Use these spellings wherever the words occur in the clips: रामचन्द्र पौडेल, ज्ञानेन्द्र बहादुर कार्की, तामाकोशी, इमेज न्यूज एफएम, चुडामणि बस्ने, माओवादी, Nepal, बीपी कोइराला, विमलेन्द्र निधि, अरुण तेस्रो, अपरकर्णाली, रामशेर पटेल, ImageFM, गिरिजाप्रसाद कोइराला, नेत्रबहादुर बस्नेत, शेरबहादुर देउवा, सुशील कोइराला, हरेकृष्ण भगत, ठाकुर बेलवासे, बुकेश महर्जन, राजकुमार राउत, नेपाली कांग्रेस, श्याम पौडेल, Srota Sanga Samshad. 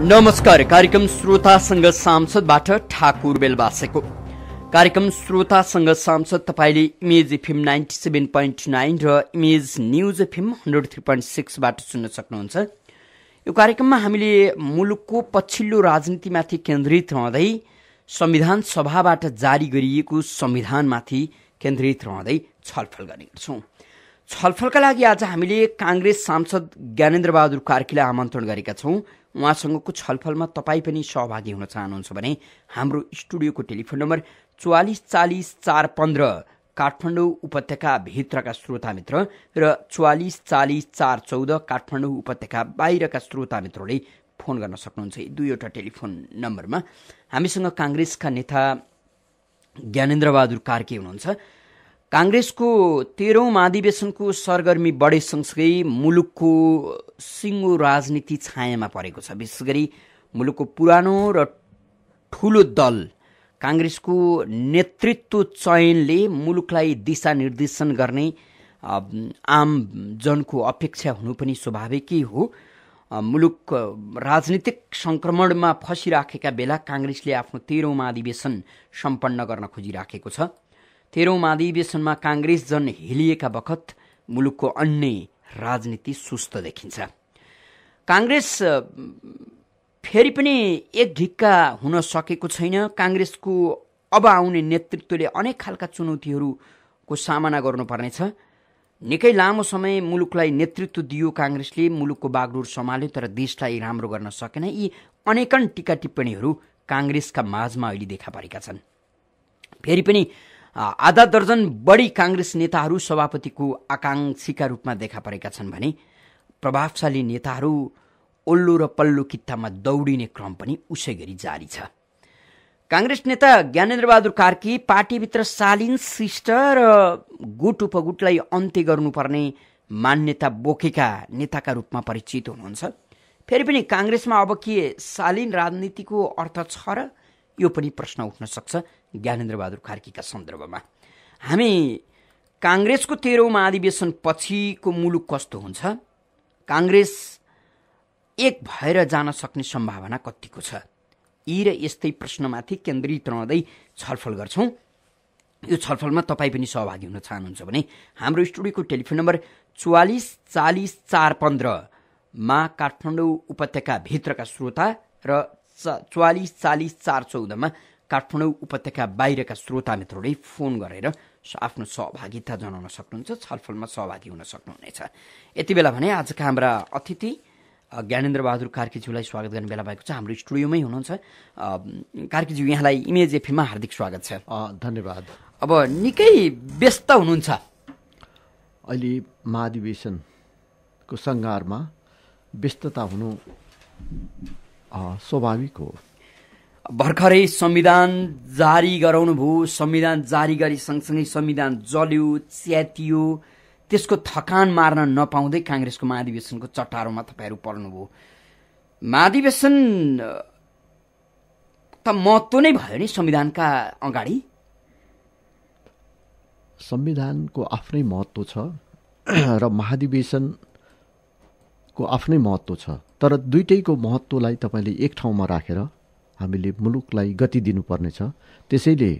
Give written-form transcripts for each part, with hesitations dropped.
नमस्कार। कार्यक्रम श्रोतासँग सांसदबाट ठाकुर बेलवासेको कार्यक्रम श्रोतासँग सांसद तपाईले इमेज एफएम 97.9 र इमेज न्यूज एफएम 103.6 बाट सुन्न सक्नुहुन्छ। यो कार्यक्रममा हामीले मुलुकको पछिल्लो राजनीतिमाथि केन्द्रित रहँदै संविधान सभाबाट जारी गरिएको संविधानमाथि केन्द्रित रहँदै छलफल गर्ने गर्छौं। छलफलका लागि आज हामीले कांग्रेस सांसद ज्ञानेन्द्र बहादुर कार्कीलाई आमन्त्रण गरेका छौं। उहाँसँगको छलफलमा तपाई पनि सहभागी हुन चाहनुहुन्छ भने हाम्रो स्टुडियोको टेलिफोन नम्बर 4440 415 काठमाडौँ उपत्यका भित्रका श्रोता मित्र र 4440 414 काठमाडौँ उपत्यका बाहिरका श्रोता मित्रले फोन गर्न सक्नुहुन्छ। यी दुईवटा टेलिफोन नम्बरमा हामीसँग कांग्रेसका नेता ज्ञानेन्द्र बहादुर कार्की हुनुहुन्छ। कांग्रेसको 13औं महाधिवेशनको सरगर्मी बढे सँगसँगै मुलुकको सिङ्गो राजनीति छायामा परेको छ। विशेष गरी मुलुकको पुरानो र ठूलो दल कांग्रेसको नेतृत्व चयनले मुलुकलाई दिशानिर्देशन गर्ने आम जनको अपेक्षा हुनु पनि स्वाभाविकै हो। मुलुक राजनीतिक संक्रमणमा फसिराखेका बेला कांग्रेसले आफ्नो 13औं महाधिवेशन सम्पन्न गर्न खोजिराखेको छ। 13औं महाधिवेशनमा कांग्रेस जन हिलिएका बखत मुलुकको अन्य राजनीति सुस्त देखिन्छ। कांग्रेस फेरि पनि एक ढिक्का हुन सकेको छैन। कांग्रेसको अब आउने नेतृत्वले अनेक खालका चुनौतीहरूको सामना गर्नुपर्नेछ। निकै लामो समय मुलुकलाई नेतृत्व दियो कांग्रेसले, मुलुकको बागडोर सम्हाल्यो तर देशलाई राम्रो गर्न सकेन। यी अनेकन टीका टिप्पणीहरू कांग्रेसका माझमा अहिले देखा परेका छन्। फेरि पनि आधा दर्जन बढी कांग्रेस नेताहरू सभापतिको आकांक्षीका रूपमा देखा परेका छन् भने प्रभावशाली नेताहरू ओल्लो र पल्लो कित्तामा दौडिने क्रम पनि उसै गरी जारी छ। कांग्रेस नेता ज्ञानेन्द्र बहादुर कार्की पार्टीभित्र शालीन शिष्ट र गुट उपगुटलाई अन्त्य गर्नुपर्ने मान्यता बोकेका नेताका रूपमा परिचित हुनुहुन्छ। फेरि पनि कांग्रेसमा अब के शालीन राजनीतिको अर्थ छ र? यो पनि प्रश्न उठ्न सक्छ। ज्ञानेन्द्र बहादुर कार्कीका सन्दर्भमा हामी कांग्रेसको 13औं महाधिवेशन पछिको मुलुक कस्तो हुन्छ, कांग्रेस एक भएर जान सक्ने सम्भावना कत्तिको छ, यी र यस्तै प्रश्नमाथि केन्द्रित रहँदै छलफल गर्छौं। यो छलफलमा तपाईँ पनि सहभागी हुन चाहनुहुन्छ भने हाम्रो स्टुडियोको टेलिफोन नम्बर 4440 415 काठमाडौँ उपत्यका भित्रका श्रोता र 4440 414 काठमाडौँ उपत्यका बाहिरका श्रोता मित्रले फोन गरेर आफ्नो सहभागिता जनाउन सक्नुहुन्छ, छलफलमा सहभागी हुन सक्नुहुनेछ। यति बेला भने आजका हाम्रा अतिथि ज्ञानेन्द्र बहादुर कार्कीज्यूलाई स्वागत गर्ने बेला भएको छ। हाम्रो स्टुडियोमै हुनुहुन्छ कार्कीज्यू, यहाँलाई इमेज एफएममा हार्दिक स्वागत छ। धन्यवाद। अब निकै व्यस्त हुनुहुन्छ, अहिले महाधिवेशनको सङ्घारमा व्यस्तता हुनु स्वाभाविक हो। भर्खरै संविधान जारी गराउनुभयो, संविधान जारी गरी सँगसँगै संविधान जल्यो, च्यातियो, त्यसको थकान मार्न नपाउँदै कांग्रेसको महाधिवेशनको चटारोमा तपाईँहरू पर्नुभयो। महाधिवेशन त महत्त्व नै भयो नि संविधानका अगाडि? संविधानको आफ्नै महत्त्व छ र महाधिवेशनको आफ्नै महत्त्व छ, तर दुईटैको महत्त्वलाई तपाईँले एक ठाउँमा राखेर हामीले मुलुकलाई गति दिनुपर्नेछ। त्यसैले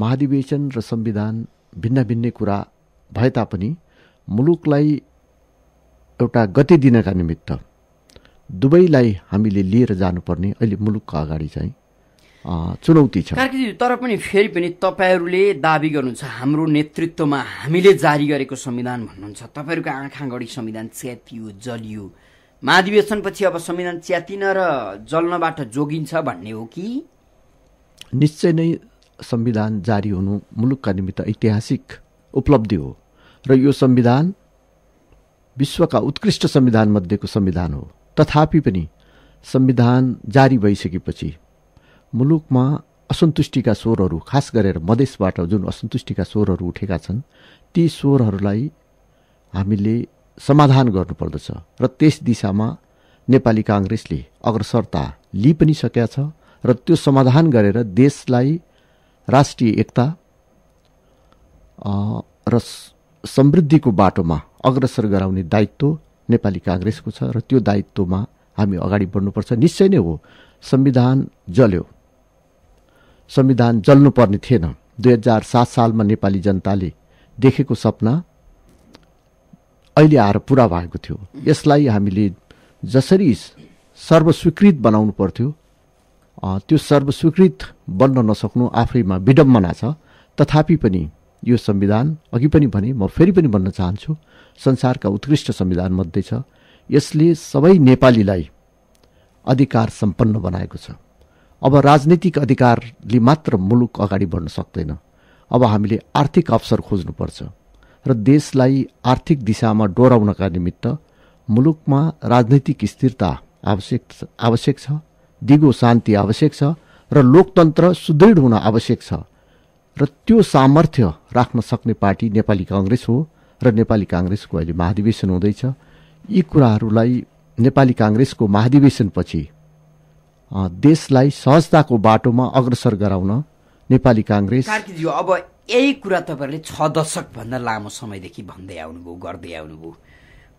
महाधिवेशन र संविधान भिन्न भिन्नै कुरा भए तापनि मुलुकलाई एउटा गति दिनका निमित्त दुवैलाई हामीले लिएर जानुपर्ने अहिले मुलुकको अगाडि चाहिँ चुनौती छ। तर पनि फेरि पनि तपाईँहरूले दाबी गर्नुहुन्छ हाम्रो नेतृत्वमा हामीले जारी गरेको संविधान भन्नुहुन्छ। तपाईँहरूको आँखा अगाडि संविधान च्यातियो, जलियो, महाधिवेशनपछि अब संविधान च्यातिन र जल्नबाट जोगिन्छ भन्ने हो कि? निश्चय नै संविधान जारी हुनु मुलुकका निमित्त ऐतिहासिक उपलब्धि हो र यो संविधान विश्वका उत्कृष्ट संविधानमध्येको संविधान हो। तथापि पनि संविधान जारी भइसकेपछि मुलुकमा असन्तुष्टिका स्वरहरू, खास गरेर मधेसबाट जुन असन्तुष्टिका स्वरहरू उठेका छन्, ती स्वरहरूलाई हामीले समाधान गर्नुपर्दछ र त्यस दिशामा नेपाली कांग्रेसले अग्रसरता लिइ पनि सकेका छ र त्यो समाधान गरेर देशलाई राष्ट्रिय एकता र समृद्धिको बाटोमा अग्रसर गराउने दायित्व नेपाली कांग्रेसको छ र त्यो दायित्वमा हामी अगाडि बढ्नुपर्छ। निश्चय नै हो, संविधान जल्यो, संविधान जल्नु पर्ने थिएन। 2007 सालमा नेपाली जनताले देखेको सपना अहिले आएर पूरा भएको थियो। यसलाई हामीले जसरी सर्वस्वीकृत बनाउनु पर्थ्यो त्यो सर्वस्वीकृत बन्न नसक्नु आफैमा विडम्बना छ। तथापि पनि यो संविधान, अघि पनि भने, म फेरि पनि भन्न चाहन्छु, संसारका उत्कृष्ट संविधान मध्ये छ। यसले सबै नेपालीलाई अधिकार सम्पन्न बनाएको छ। अब राजनीतिक अधिकारले मात्र मुलुक अगाडि बढ्न सक्दैन। अब हामीले आर्थिक अवसर खोज्नुपर्छ र देशलाई आर्थिक दिशामा डोर्याउनका निमित्त मुलुकमा राजनीतिक स्थिरता आवश्यक छ, दिगो शान्ति आवश्यक छ र लोकतन्त्र सुदृढ हुन आवश्यक छ। र त्यो सामर्थ्य राख्न सक्ने पार्टी नेपाली कांग्रेस हो र नेपाली कांग्रेसको अहिले महाधिवेशन हुँदैछ। यी कुराहरूलाई नेपाली कांग्रेसको महाधिवेशनपछि देशलाई सहजताको बाटोमा अग्रसर गराउन नेपाली कांग्रेस। कार्कीज्यू, अब यही कुरा तपाईहरुले 6 दशकभन्दा लामो समयदेखि भन्दै आउनुभयो, गर्दै आउनुभयो।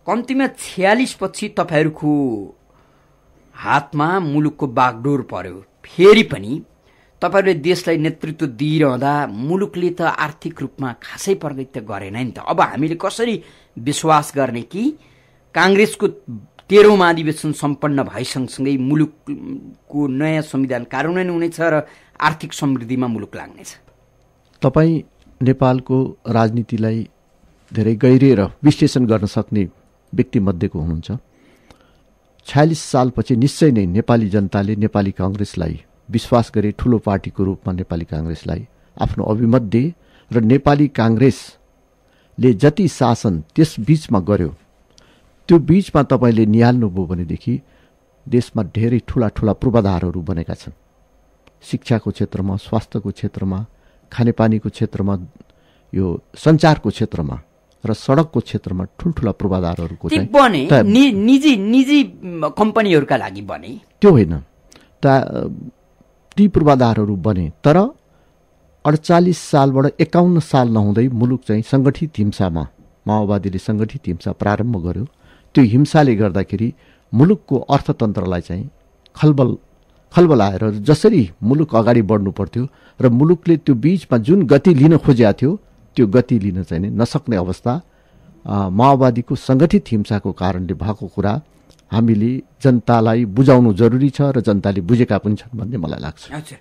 कम्तीमा 46 पछि तपाईहरुको हातमा मुलुकको बागडोर पर्यो। फेरि पनि तपाईहरुले देशलाई नेतृत्व दिइरहँदा मुलुकले त आर्थिक रूपमा खासै प्रगति गरेन नि त। अब हामीले कसरी विश्वास गर्ने कि कांग्रेसको 13औं महाधिवेशन सम्पन्न भए सँगसँगै मुलुकको नयाँ संविधान कार्यान्वयन हुनेछ र आर्थिक समृद्धिमा मुलुक लाग्नेछ? तपाईं नेपालको राजनीतिलाई धेरै गहिरेर विश्लेषण गर्न सक्ने व्यक्ति मध्येको हुनुहुन्छ। 46 सालपछि निश्चय नै नेपाली जनताले नेपाली कांग्रेसलाई विश्वास गरे। ठूलो पार्टीको रूपमा नेपाली कांग्रेसलाई आफ्नो अभिमत दिए र नेपाली कांग्रेसले जति शासन त्यस बीचमा गर्यो, त्यो बीचमा तपाईले निहाल्नुभयो भनेदेखि देशमा धेरै ठूला ठूला पूर्वाधारहरू बनेका छन्। शिक्षाको क्षेत्रमा, स्वास्थ्यको क्षेत्रमा, खानेपानीको क्षेत्रमा, यो सञ्चारको क्षेत्रमा र सडकको क्षेत्रमा ठूलठूला पूर्वाधारहरूको चाहिँ बने। निजी कम्पनीहरूका लागि बने त्यो होइन, ती पूर्वाधारहरू बने। तर 48 सालबाट 51 साल नहुँदै मुलुक चाहिँ संगठित हिंसामा, माओवादीले संगठित हिंसा प्रारम्भ गर्यो। त्यो हिंसाले गर्दाखेरि मुलुकको अर्थतन्त्रलाई चाहिँ खलबल आएर, जसरी मुलुक अगाडि बढ्नु पर्थ्यो र मुलुकले त्यो बीचमा जुन गति लिन खोजेको थियो त्यो गति लिन चाहिँ नसक्ने अवस्था माओवादीको संगठित हिंसाको कारणले भएको कुरा हामीले जनतालाई बुझाउनु जरुरी छ र जनताले बुझेका पनि छन् भन्ने मलाई लाग्छ। अच्छा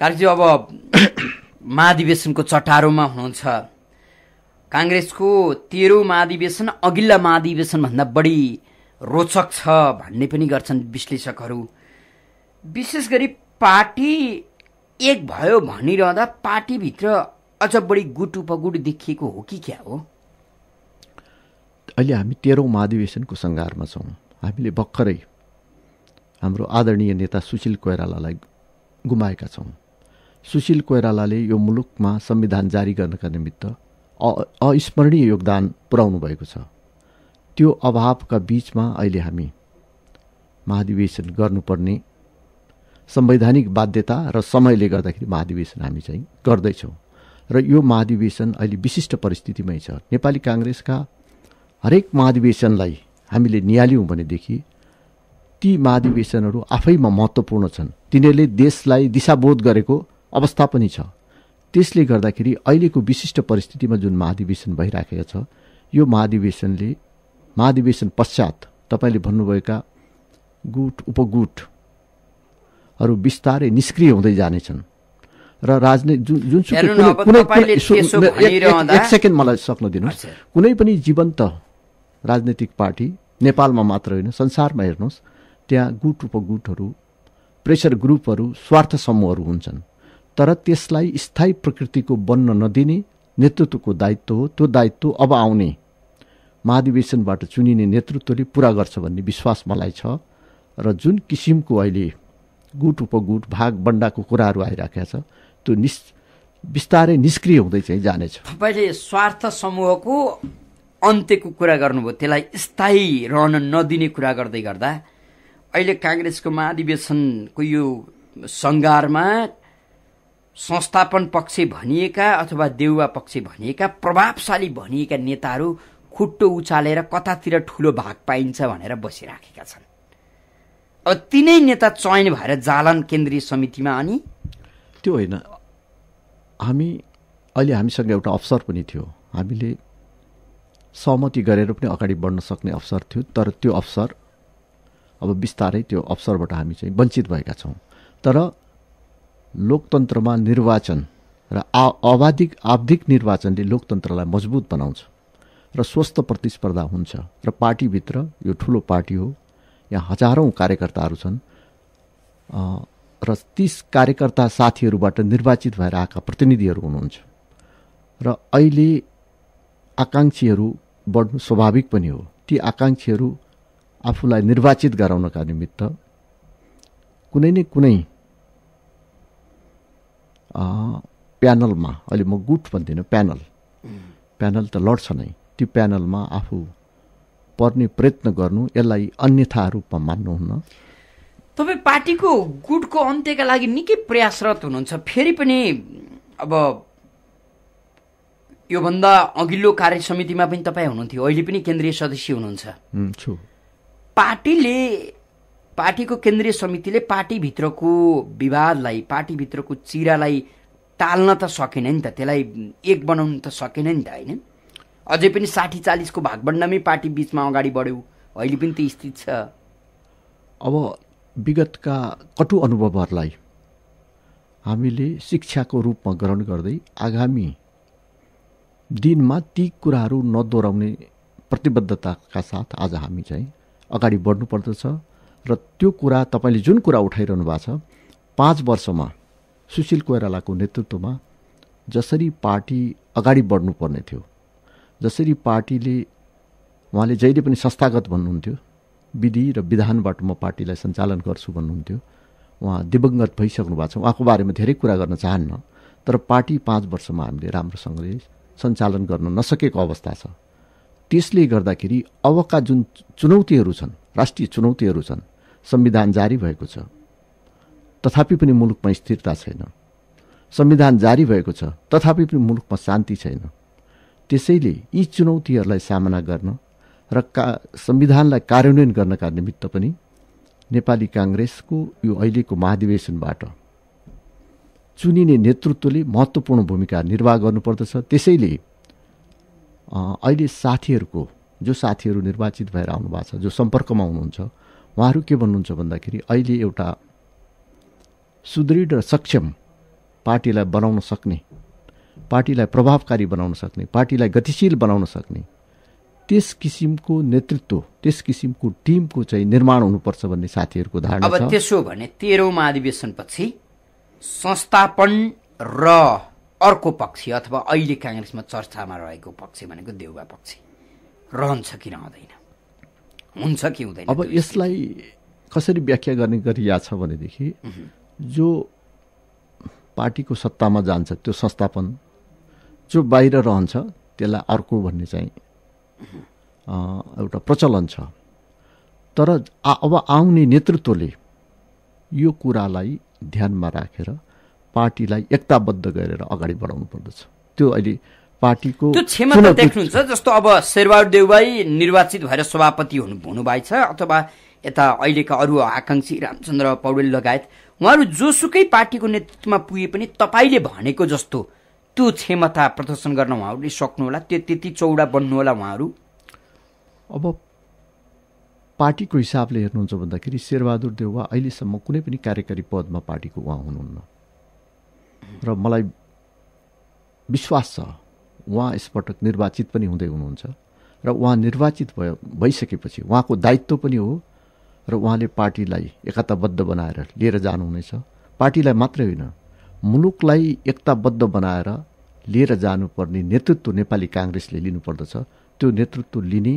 कार्कीज्यू, अब महाधिवेशनको चटारोमा हुनुहुन्छ। कांग्रेसको 13औं महाधिवेशन अघिल्ला महाधिवेशनभन्दा बढी रोचक छ भन्ने पनि गर्छन् विश्लेषकहरू। विशेष गरी पार्टी एक भयो भनिरहँदा पार्टीभित्र अझ बढी गुट उपगुट देखिएको हो कि क्या हो? अहिले हामी 13औं महाधिवेशनको सङ्घारमा छौँ। हामीले भर्खरै हाम्रो आदरणीय नेता सुशील कोईरालालाई गुमाएका छौँ। सुशील कोईरालाले यो मुलुकमा संविधान जारी गर्नका निमित्त अस्मरणीय योगदान पुर्याउनु भएको छ। त्यो अभावका बीचमा अहिले हामी महाधिवेशन गर्नुपर्ने संवैधानिक बाध्यता र समयले गर्दाखेरि महाधिवेशन हामी चाहिँ गर्दैछौँ। र यो महाधिवेशन अहिले विशिष्ट परिस्थितिमै छ। नेपाली कांग्रेसका हरेक महाधिवेशनलाई हामीले निहाल्यौँ भनेदेखि ती महाधिवेशनहरू आफैमा महत्त्वपूर्ण छन्। तिनीहरूले देशलाई दिशाबोध गरेको अवस्था पनि छ। त्यसले गर्दाखेरि अहिलेको विशिष्ट परिस्थितिमा जुन महाधिवेशन भइराखेको छ, यो महाधिवेशनले महाधिवेशन पश्चात तपाईले भन्नुभएका गुट उपगुटहरू बिस्तारै निष्क्रिय हुँदै जानेछन् र राजनीति कुनै पनि जीवन्त राजनीतिक पार्टी नेपालमा मात्र होइन, संसारमा हेर्नुहोस्, त्यहाँ गुट उपगुटहरू, प्रेसर ग्रुपहरू, स्वार्थ समूहहरू हुन्छन्। तर त्यसलाई स्थायी प्रकृतिको बन्न नदिने नेतृत्वको दायित्व हो। त्यो दायित्व अब आउने महाधिवेशनबाट चुनिने नेतृत्वले पूरा गर्छ भन्ने विश्वास मलाई छ। र जुन किसिमको अहिले गुट उपगुट भाग बण्डाको कुराहरू आइराखेको छ त्यो बिस्तारै निष्क्रिय हुँदै चाहिँ जानेछ। तपाईँले स्वार्थ समूहको अन्त्यको कुरा गर्नुभयो, त्यसलाई स्थायी रहन नदिने कुरा गर्दै गर्दा अहिले कांग्रेसको महाधिवेशनको यो सङ्घारमा संस्थापन पक्ष भनिएका अथवा देउवा पक्ष भनिएका प्रभावशाली भनिएका नेताहरू खुट्टो उचालेर कतातिर ठूलो भाग पाइन्छ भनेर बसिराखेका छन्। अब तीनै नेता चयन भएर जालन केन्द्रीय समितिमा अनि त्यो होइन, हामी अहिले हामीसँग एउटा अवसर पनि थियो, हामीले सहमति गरेर पनि अगाडि बढ्न सक्ने अवसर थियो, तर त्यो अवसर अब बिस्तारै त्यो अवसरबाट हामी चाहिँ वञ्चित भएका छौँ। तर लोकतन्त्रमा निर्वाचन र आवधिक निर्वाचनले लोकतन्त्रलाई मजबुत बनाउँछ र स्वस्थ प्रतिस्पर्धा हुन्छ र पार्टीभित्र, यो ठुलो पार्टी हो, यहाँ हजारौं कार्यकर्ताहरू छन् र 30 कार्यकर्ता साथीहरूबाट निर्वाचित भएर आएका प्रतिनिधिहरू हुनुहुन्छ र अहिले आकांक्षीहरू बढ्नु स्वाभाविक पनि हो। ती आकांक्षीहरू आफूलाई निर्वाचित गराउनका निमित्त कुनै न कुनै प्यानलमा, अहिले म गुट भन्दिनँ, प्यानल त लड्छ नै, त्यो प्यानलमा आफू पर्ने प्रयत्न गर्नु, यसलाई अन्यथा रूपमा मान्नुहुन्न। तपाईँ पार्टीको गुटको अन्त्यका लागि निकै प्रयासरत हुनुहुन्छ, फेरि पनि अब योभन्दा अघिल्लो कार्य समितिमा पनि तपाईँ हुनुहुन्थ्यो, अहिले पनि केन्द्रीय सदस्य हुनुहुन्छ। पार्टीको केन्द्रीय समितिले पार्टीभित्रको विवादलाई, पार्टीभित्रको चिरालाई टाल्न त सकेन नि त, त्यसलाई एक बनाउन त सकेन नि त, होइन? अझै पनि 60-40 को भागबण्डामै पार्टी बीचमा अगाडि बढ्यो, अहिले पनि त्यो स्थिति छ। अब विगतका कटु अनुभवहरूलाई हामीले शिक्षाको रूपमा ग्रहण गर्दै आगामी दिनमा ती कुराहरू नदोहोऱ्याउने प्रतिबद्धताका साथ आज हामी चाहिँ अगाडि बढ्नुपर्दछ। र त्यो कुरा, तपाईले जुन कुरा उठाइरहनु भएको छ, 5 वर्षमा सुशील कोइरालाको नेतृत्वमा जसरी पार्टी अगाडि बढ्नुपर्ने थियो, जसरी पार्टीले, उहाँले जहिले पनि संस्थागत भन्नुहुन्थ्यो, विधि र विधानबाट म पार्टीलाई सञ्चालन गर्छु भन्नुहुन्थ्यो। उहाँ दिवंगत भइसक्नु भएको छ, उहाँको बारेमा धेरै कुरा गर्न चाहन्न, तर पार्टी 5 वर्षमा हामीले राम्रोसँगले सञ्चालन गर्न नसकेको अवस्था छ। त्यसले गर्दाखेरि अबका जुन चुनौतीहरू छन्, राष्ट्रिय चुनौतीहरू छन्, संविधान जारी भएको छ तथापि पनि मुलुकमा स्थिरता छैन, संविधान जारी भएको छ तथापि पनि मुलुकमा शान्ति छैन। त्यसैले यी चुनौतीहरूलाई सामना गर्न र संविधानलाई कार्यान्वयन गर्नका निमित्त पनि नेपाली कांग्रेसको यो अहिलेको महाधिवेशनबाट चुनिने नेतृत्वले महत्त्वपूर्ण भूमिका निर्वाह गर्नुपर्दछ। त्यसैले अहिले साथीहरूको, जो साथीहरू निर्वाचित भएर आउनु भएको छ, जो सम्पर्कमा हुनुहुन्छ, उहाँहरू के भन्नुहुन्छ भन्दाखेरि अहिले एउटा सुदृढ र सक्षम पार्टीलाई बनाउन सक्ने, पार्टीलाई प्रभावकारी बनाउन सक्ने, पार्टीलाई गतिशील बनाउन सक्ने त्यस किसिमको नेतृत्व, त्यस किसिमको टिमको चाहिँ निर्माण हुनुपर्छ भन्ने साथीहरूको धारणा छ। अब त्यसो भने 13औं महाधिवेशनपछि संस्थापन र अर्को पक्ष, अथवा अहिले कांग्रेसमा चर्चामा रहेको पक्ष भनेको देउवा पक्ष रहन्छ कि रहँदैन, हुन्छ कि हुँदैन? अब यसलाई कसरी व्याख्या गर्ने गरिया छ भनेदेखि, जो पार्टीको सत्तामा जान्छ त्यो संस्थापन, जो बाहिर रहन्छ त्यसलाई अर्को भन्ने चाहिँ एउटा प्रचलन छ। तर अब आउने नेतृत्वले यो कुरालाई ध्यानमा राखेर पार्टीलाई एकताबद्ध गरेर अगाडि बढाउनु पर्दछ। त्यो अहिले पार्टीको क्षमता देख्नुहुन्छ, जस्तो अब शेरबहादुर देउवाई निर्वाचित भएर सभापति हुनुभएछ, अथवा यता अहिलेका अरू आकांक्षी रामचन्द्र पौडेल लगायत उहाँहरू जोसुकै पार्टीको नेतृत्वमा पुगे पनि तपाईँले भनेको जस्तो त्यो क्षमता प्रदर्शन गर्न उहाँहरूले सक्नुहोला, त्यो त्यति चौडा बन्नुहोला उहाँहरू? अब पार्टीको हिसाबले हेर्नुहुन्छ भन्दाखेरि शेरबहादुर देउवा अहिलेसम्म कुनै पनि कार्यकारी पदमा पार्टीको उहाँ हुनुहुन्न र मलाई विश्वास छ उहाँ यसपटक निर्वाचित पनि हुँदै हुनुहुन्छ र उहाँ निर्वाचित भइसकेपछि उहाँको दायित्व पनि हो र उहाँले पार्टीलाई एकताबद्ध बनाएर लिएर जानुहुनेछ। पार्टीलाई मात्रै होइन, मुलुकलाई एकताबद्ध बनाएर लिएर जानुपर्ने नेतृत्व नेपाली कांग्रेसले लिनुपर्दछ। त्यो नेतृत्व लिने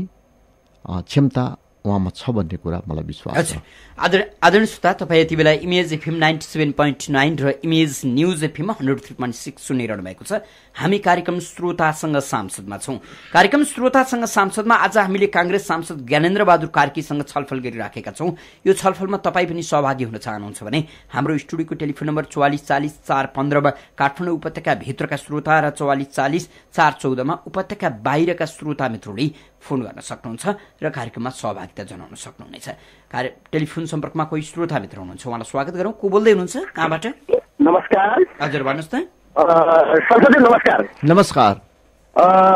क्षमता उहाँमा छ भन्ने कुरा मलाई विश्वास छ। आदरणीय श्रोता, तपाईँ यति बेला इमेज एफएम 97.9 र इमेज न्यूज एफएम 103.6 सुनिरहनु भएको छ। हामी कार्यक्रम श्रोतासँग सांसदमा छौं। कार्यक्रम श्रोतासँग सांसदमा आज हामीले कांग्रेस सांसद ज्ञानेन्द्र बहादुर कार्कीसँग छलफल गरिराखेका छौं। यो छलफलमा तपाईँ पनि सहभागी हुन चाहनुहुन्छ भने हाम्रो स्टुडियोको टेलिफोन नम्बर 4440 415 काठमाडौँ उपत्यका भित्रका श्रोता र 4440 414 उपत्यका बाहिरका श्रोता मित्रले फोन गर्न सक्नुहुन्छ र कार्यक्रममा सहभागिता जनाउन सक्नुहुनेछ। टेलिफोन सम्पर्कमा कोही श्रोता मित्र हुनुहुन्छ, उहाँलाई स्वागत गरौँ। को बोल्दै हुनुहुन्छ, कहाँबाट? नमस्कार हजुर, भन्नुहोस् त। संसदले नमस्कार। नमस्कार,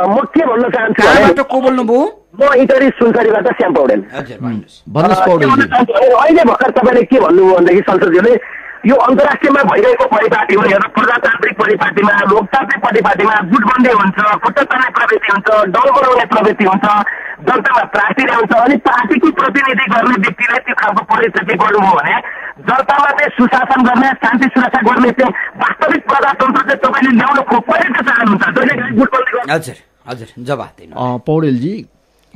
म के भन्न चाहन्छु? कहाँबाट को बोल्नुभयो? म इटरी सुनसरीबाट श्याम पौडेल। हजुर भन्नुहोस्, भन्नुहोस् पौडेल। अहिले भर्खर तपाईले के भन्नुभयो भन्दाखेरि संसदले यो अन्तर्राष्ट्रियमा भइरहेको परिपाटी हो, हेर्नु प्रजातान्त्रिक परिपाटीमा लोकतान्त्रिक परिपाटीमा गुटबन्दी हुन्छ, खुट्टातान्ने प्रवृत्ति हुन्छ, डल बनाउने प्रवृत्ति हुन्छ, जनतामा पार्टी ल्याउँछ अनि पार्टीको प्रतिनिधि गर्ने व्यक्तिले त्यो खालको परिस्थिति गर्नुभयो भने जनतामा चाहिँ सुशासन गर्ने शान्ति सुरक्षा गर्ने त्यो वास्तविक प्रजातन्त्र चाहिँ तपाईँले ल्याउन खोज्न चाहनुहुन्छ जसले गुटबन्दी गर्छ। हजुर हजुर, जवाफ दिनु। पौडेलजी,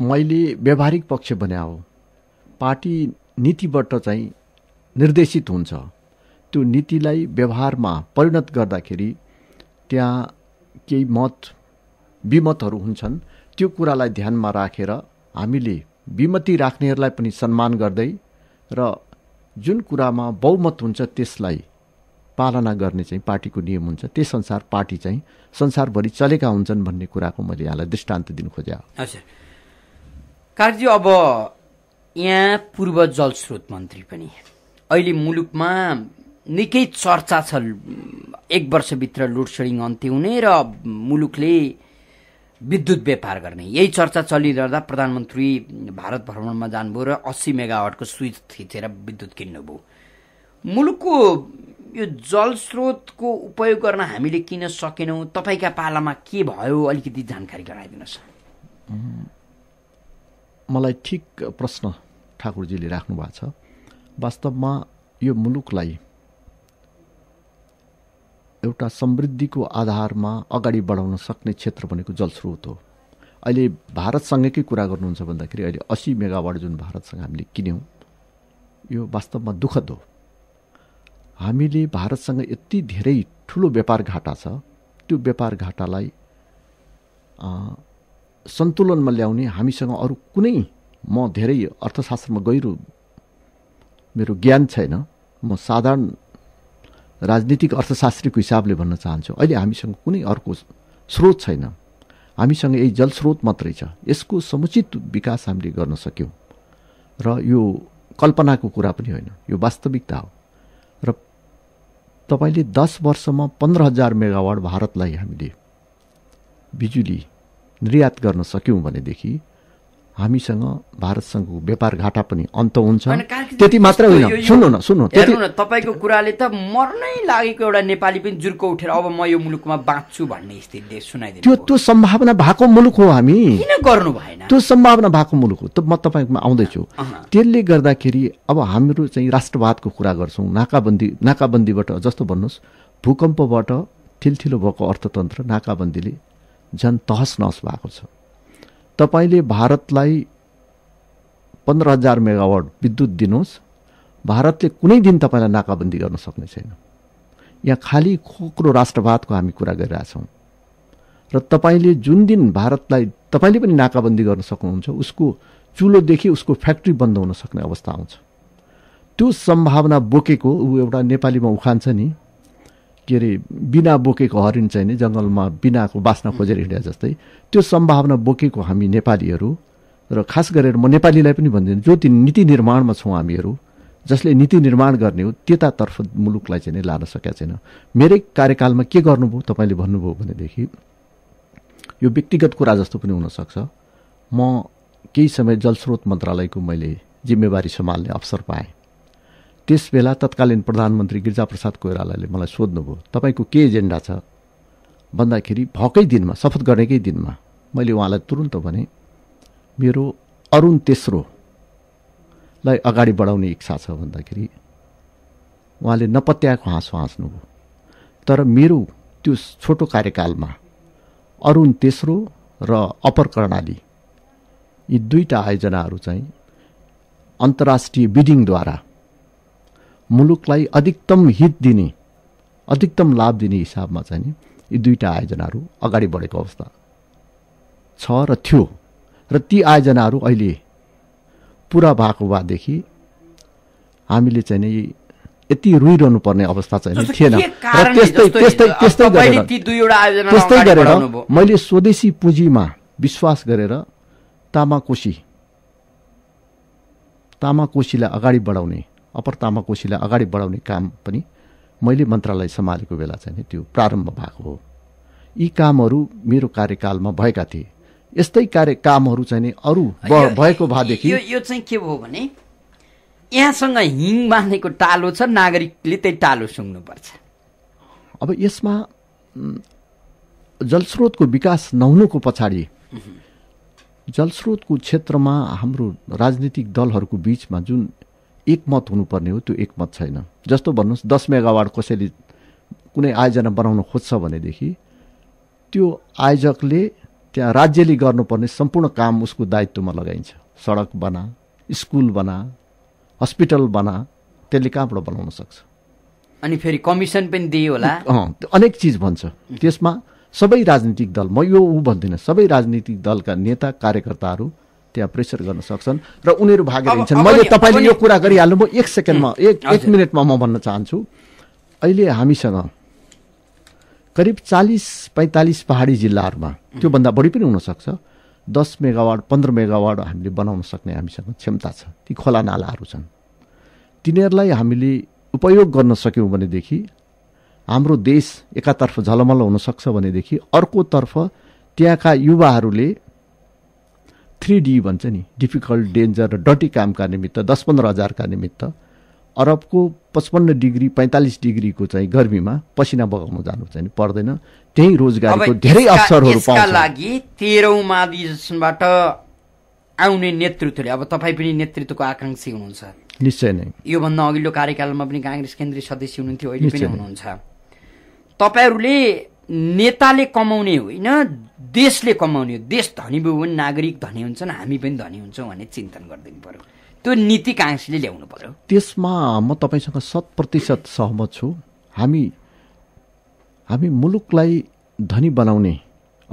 मैले व्यावहारिक पक्ष बनाए हो, पार्टी नीतिबाट चाहिँ निर्देशित हुन्छ, त्यो नीतिलाई व्यवहारमा परिणत गर्दाखेरि त्यहाँ केही मत विमतहरू हुन्छन्। त्यो कुरालाई ध्यानमा राखेर हामीले विमति राख्नेहरूलाई पनि सम्मान गर्दै र जुन कुरामा बहुमत हुन्छ त्यसलाई पालना गर्ने चाहिँ पार्टीको नियम हुन्छ। त्यस अनुसार पार्टी चाहिँ संसारभरि चलेका हुन्छन् भन्ने कुराको मैले यहाँलाई दृष्टान्त दिन खोजेँ। हजुर कार्की, अब यहाँ पूर्व जलस्रोत मन्त्री पनि अहिले मुलुकमा निकै चर्चा छ। एक वर्षभित्र लोडसेडिङ अन्त्य हुने र मुलुकले विद्युत व्यापार गर्ने, यही चर्चा चलिरहँदा प्रधानमन्त्री भारत भ्रमणमा जानुभयो र 80 मेगावाटको स्विच थिचेर विद्युत किन्नुभयो। मुलुकको यो जलस्रोतको उपयोग गर्न हामीले किन सकेनौँ? तपाईँका पालामा के भयो, अलिकति जानकारी गराइदिनुहोस्। मलाई ठिक प्रश्न ठाकुरजीले राख्नु भएको छ। वास्तवमा यो मुलुकलाई एउटा समृद्धिको आधारमा अगाडि बढाउन सक्ने क्षेत्र भनेको जलस्रोत हो। अहिले भारतसँगकै कुरा गर्नुहुन्छ भन्दाखेरि अहिले 80 मेगावाट जुन भारतसँग हामीले किन्यौँ, यो वास्तवमा दुःखद हो। हामीले भारतसँग यति धेरै ठुलो व्यापार घाटा छ, त्यो व्यापार घाटालाई सन्तुलनमा ल्याउने हामीसँग अरू कुनै, म धेरै अर्थशास्त्रमा गहिरो मेरो ज्ञान छैन, म साधारण राजनीतिक अर्थशास्त्रीको हिसाबले भन्न चाहन्छु, अहिले हामीसँग कुनै अर्को स्रोत छैन, हामीसँग यही जलस्रोत मात्रै छ। यसको समुचित विकास हामीले गर्न सक्यौँ र यो कल्पनाको कुरा पनि होइन, यो वास्तविकता हो। र तपाईँले 10 वर्षमा 15,000 मेगावाट भारतलाई हामीले बिजुली निर्यात गर्न सक्यौँ भनेदेखि हामीसँग भारतसँगको व्यापार घाटा पनि अन्त हुन्छ। त्यति मात्र होइन, सुन्नु न तपाईँको कुराले त मर्नै लागेको एउटा नेपाली पनि जुर्को उठेर अब म यो मुलुकमा बाँच्छु भन्ने स्थितिले सुनाइदिनु। त्यो सम्भावना भएको मुलुक हो, हामी किन गर्नु भएन? त्यो सम्भावना भएको मुलुक हो। त म तपाईँमा आउँदैछु। त्यसले गर्दाखेरि अब हाम्रो चाहिँ राष्ट्रवादको कुरा गर्छौँ, नाकाबन्दीबाट जस्तो भन्नुहोस्, भूकम्पबाट ठिल्ठिलो भएको अर्थतन्त्र नाकाबन्दीले झन् तहस नहस भएको छ। तपाईले भारतलाई 15,000 मेगावाट विद्युत दिनुहोस्, भारतले कुनै दिन तपाईँलाई नाकाबन्दी गर्न सक्ने छैन। यहाँ खाली खोक्रो राष्ट्रवादको हामी कुरा गरिरहेछौँ र तपाईँले जुन दिन भारतलाई तपाईँले पनि नाकाबन्दी गर्न सक्नुहुन्छ, उसको चुलोदेखि उसको फ्याक्ट्री बन्द हुन सक्ने अवस्था आउँछ। त्यो सम्भावना बोकेको, ऊ एउटा नेपालीमा उखान छ नि, के अरे, बिना बोकेको हरिण चाहिँ नि जङ्गलमा बिनाको बास्ना खोजेर हिँडे जस्तै। त्यो सम्भावना बोकेको हामी नेपालीहरू, र खास गरेर म नेपालीलाई पनि भन्दिनँ, जो ती नीति निर्माणमा छौँ हामीहरू, जसले नीति निर्माण गर्ने हो, त्यतातर्फ मुलुकलाई चाहिँ लान सकेका छैन। मेरै कार्यकालमा के गर्नुभयो तपाईँले भन्नुभयो भनेदेखि, यो व्यक्तिगत कुरा जस्तो पनि हुनसक्छ, म केही समय जलस्रोत मन्त्रालयको मैले जिम्मेवारी सम्हाल्ने अवसर पाएँ। त्यस बेला तत्कालीन प्रधानमन्त्री गिरिजाप्रसाद कोइरालाले मलाई सोध्नुभयो, तपाईँको के एजेन्डा छ भन्दाखेरि भएकै दिनमा, शपथ गर्नेकै दिनमा मैले उहाँलाई तुरुन्त भने, मेरो अरुण तेस्रोलाई अगाडि बढाउने इच्छा छ भन्दाखेरि उहाँले नपत्याएको हाँसो हाँस्नुभयो। तर मेरो त्यो छोटो कार्यकालमा अरुण तेस्रो र अपरकर्णाली, यी दुईवटा आयोजनाहरू चाहिँ अन्तर्राष्ट्रिय बिडिङद्वारा मुलुकलाई अधिकतम हित दिने, अधिकतम लाभ दिने हिसाबमा चाहिँ नि यी दुईवटा आयोजनाहरू अगाडि बढेको अवस्था छ र थियो। र ती आयोजनाहरू अहिले पुरा भएको भएदेखि हामीले चाहिँ नि यति रोइरहनु पर्ने अवस्था चाहिँ थिएन। र त्यस्तै गरेर मैले स्वदेशी पुँजीमा विश्वास गरेर तामाकोशीलाई अगाडि बढाउने, अपर तामाकोशीलाई अगाडि बढाउने काम पनि मैले मन्त्रालय सम्हालेको बेला चाहिँ त्यो प्रारम्भ भएको हो। यी कामहरू मेरो कार्यकालमा भएका थिए। यस्तै कामहरू चाहिँ अरू भएको भएदेखि यो चाहिँ के भयो भने यहाँसँग हिङ बाँधेको टालो छ, नागरिकले त्यही टालो सुँग्नुपर्छ। अब यसमा जलस्रोतको विकास नहुनुको पछाडि जलस्रोतको क्षेत्रमा हाम्रो राजनीतिक दलहरूको बीचमा जुन एकमत हुनुपर्ने हो त्यो एकमत छैन। जस्तो भन्नुहोस् 10 मेगावाट कसैले कुनै आयोजना बनाउन खोज्छ भनेदेखि त्यो आयोजकले त्यहाँ राज्यले गर्नुपर्ने सम्पूर्ण काम उसको दायित्वमा लगाइन्छ। सडक बना, स्कुल बना, हस्पिटल बना, त्यसले कहाँबाट बनाउन सक्छ? अनि फेरि कमिसन पनि दिए होला, अनेक चिज भन्छ। त्यसमा सबै राजनीतिक दल, म यो उ भन्दिनँ, सबै राजनीतिक दलका नेता कार्यकर्ताहरू त्यहाँ प्रेसर गर्न सक्छन् र उनीहरू भागेर हिँड्छन्। मैले तपाईँले यो कुरा गरिहाल्नु, म एक मिनटमा म भन्न चाहन्छु, अहिले हामीसँग करिब 40-45 पहाडी जिल्लाहरूमा, त्योभन्दा बढी पनि हुनसक्छ, 10 मेगावाट 15 मेगावाट हामीले बनाउन सक्ने हामीसँग क्षमता छ। ती खोला नालाहरू छन्, तिनीहरूलाई हामीले उपयोग गर्न सक्यौँ भनेदेखि हाम्रो देश एकातर्फ झलमल हुनसक्छ भनेदेखि अर्कोतर्फ त्यहाँका युवाहरूले 3D भन्छ नि, डिफिकल्ट, डेन्जर र डटी कामका निमित्त 10-15 हजारका निमित्त अरबको 55 डिग्री 45 डिग्रीको चाहिँ गर्मीमा पसिना बगाउनु जानु चाहिँ पर्दैन। त्यही रोजगारीको धेरै अवसरहरू पाउँछ। त्यसका लागि 13औं महाधिवेशनबाट आउने नेतृत्वले, अब तपाईँ पनि नेतृत्वको आकांक्षी हुनुहुन्छ, निश्चय नै, योभन्दा अघिल्लो कार्यकालमा पनि कांग्रेस केन्द्रीय सदस्य हुनुहुन्थ्यो, अहिले पनि हुनुहुन्छ, तपाईँहरूले नेताले कमाउने होइन देशले कमाउने हो। देश धनी भयो भने नागरिक धनी हुन्छन्, हामी पनि धनी हुन्छौँ भन्ने चिन्तन गरिदिनु पर्यो। त्यो नीति कांग्रेसले ल्याउनु पर्यो। त्यसमा म तपाईँसँग 100% सहमत छु। हामी मुलुकलाई धनी बनाउने